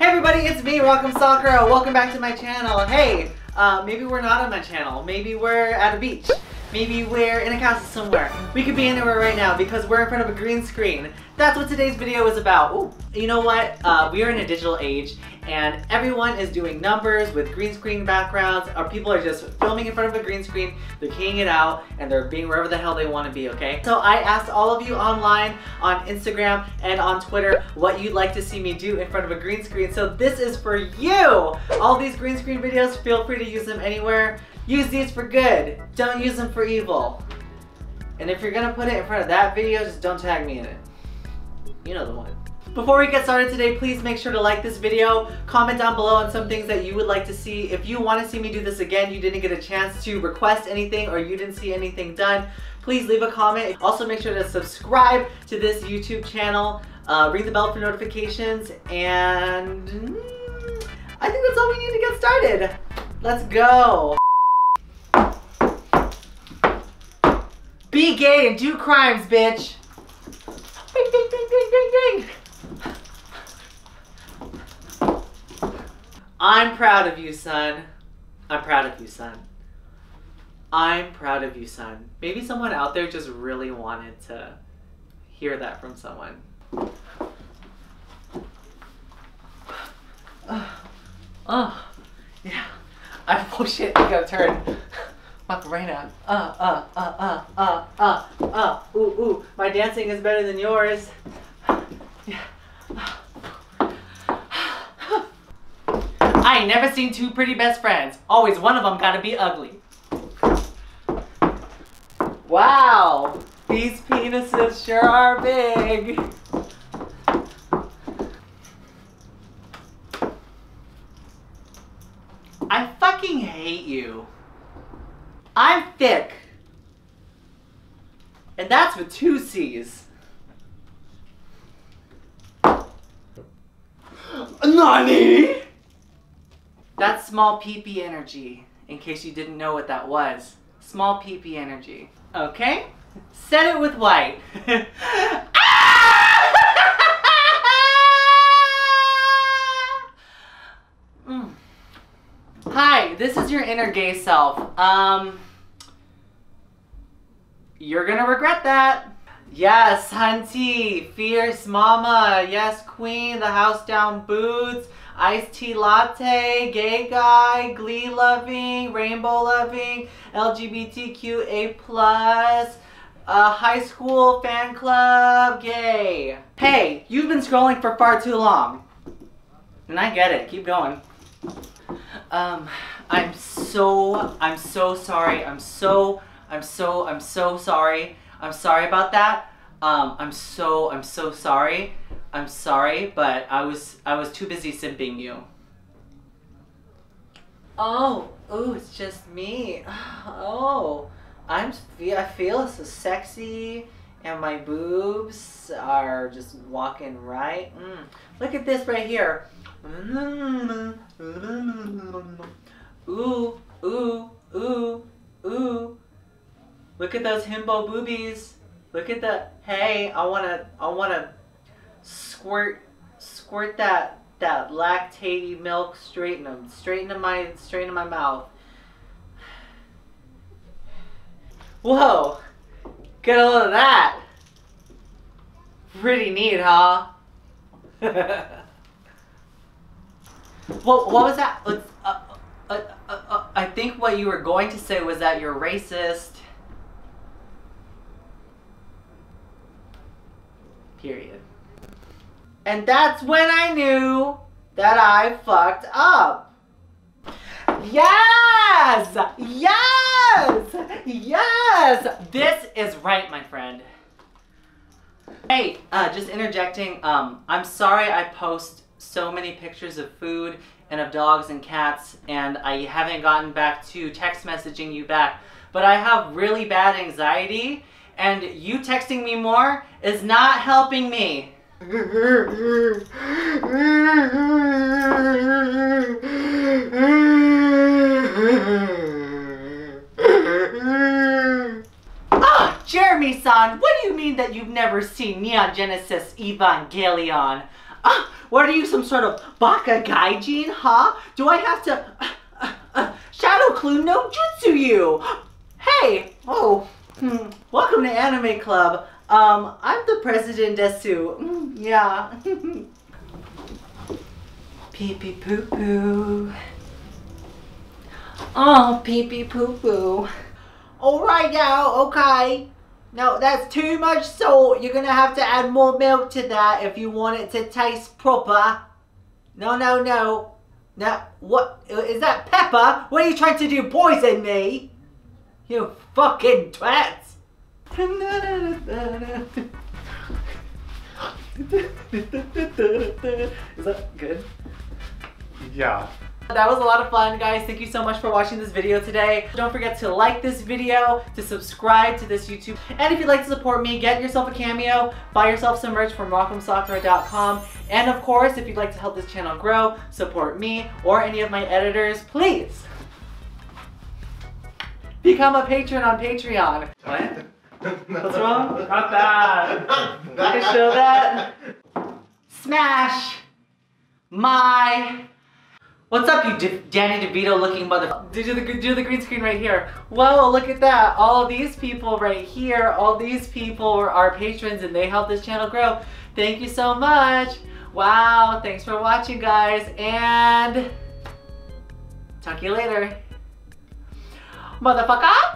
Hey everybody, it's me, Rock M Sakura. Welcome back to my channel. Hey, maybe we're not on my channel. Maybe we're at a beach. Maybe we're in a castle somewhere. We could be anywhere right now because we're in front of a green screen. That's what today's video is about. Ooh. You know what? We are in a digital age and everyone is doing numbers with green screen backgrounds. Or people are just filming in front of a green screen, they're keying it out, and they're being wherever the hell they want to be, okay? So I asked all of you online, on Instagram, and on Twitter what you'd like to see me do in front of a green screen. So this is for you! All these green screen videos, feel free to use them anywhere. Use these for good. Don't use them for evil. And if you're gonna put it in front of that video, just don't tag me in it. You know the one. Before we get started today, please make sure to like this video, comment down below on some things that you would like to see. If you want to see me do this again, you didn't get a chance to request anything or you didn't see anything done, please leave a comment. Also make sure to subscribe to this YouTube channel, ring the bell for notifications, and I think that's all we need to get started. Let's go. Be gay and do crimes, bitch. Ding, ding, ding, ding, ding, ding. I'm proud of you, son. I'm proud of you, son. I'm proud of you, son. Maybe someone out there just really wanted to hear that from someone. Oh, yeah. Oh shit, I gotta turn. Macarena, ooh, ooh, my dancing is better than yours. Yeah. I ain't never seen two pretty best friends. Always one of them gotta be ugly. Wow, these penises sure are big. I fucking hate you. I'm thick, and that's with 2 C's. NANI? That's small PP energy, in case you didn't know what that was. Small PP energy. Okay? Set it with white. Hi, this is your inner gay self. You're gonna regret that. Yes, hunty, fierce mama, yes queen, the house down boots, iced tea latte, gay guy, glee loving, rainbow loving, LGBTQA+, high school fan club, gay. Hey, you've been scrolling for far too long. And I get it, keep going. I'm so sorry. I'm so sorry. I'm sorry about that. I'm so sorry. I'm sorry, but I was too busy simping you. Oh, ooh, it's just me. Oh, I feel so sexy and my boobs are just walking right. Look at this right here. Ooh, ooh, ooh, ooh. Look at those himbo boobies. Look at the, hey, I wanna squirt that lactatey milk straight into my mouth. Whoa, get a load of that. Pretty neat, huh? What was that? I think what you were going to say was that you're racist. Period. And that's when I knew that I fucked up. Yes! Yes! Yes! This is right, my friend. Hey, just interjecting, I'm sorry I post so many pictures of food and of dogs and cats, and I haven't gotten back to text messaging you back, but I have really bad anxiety and you texting me more is not helping me. Ah, Jeremy-san, what do you mean that you've never seen Neon Genesis Evangelion? What are you, some sort of baka gaijin, huh? Do I have to Shadow Clone no Jutsu you? Hey! Oh, welcome to Anime Club. I'm the President Desu. Yeah. Pee pee poo poo. Oh, pee pee poo poo. All right now, okay. No, that's too much salt. You're gonna have to add more milk to that if you want it to taste proper. No, no, no. Now, what is that, pepper? What are you trying to do, poison me? You fucking twats. Is that good? Yeah. That was a lot of fun, guys. Thank you so much for watching this video today. Don't forget to like this video, to subscribe to this YouTube. And if you'd like to support me, get yourself a cameo, buy yourself some merch from rockmsakura.com. And of course, if you'd like to help this channel grow, support me or any of my editors, please become a patron on Patreon. What? What's wrong? Not that. I can show that. Smash my... What's up, you Danny DeVito looking motherfucker? Do the green screen right here. Whoa, look at that. All these people right here, all these people are our patrons and they help this channel grow. Thank you so much. Wow, thanks for watching, guys. And talk to you later. Motherfucker.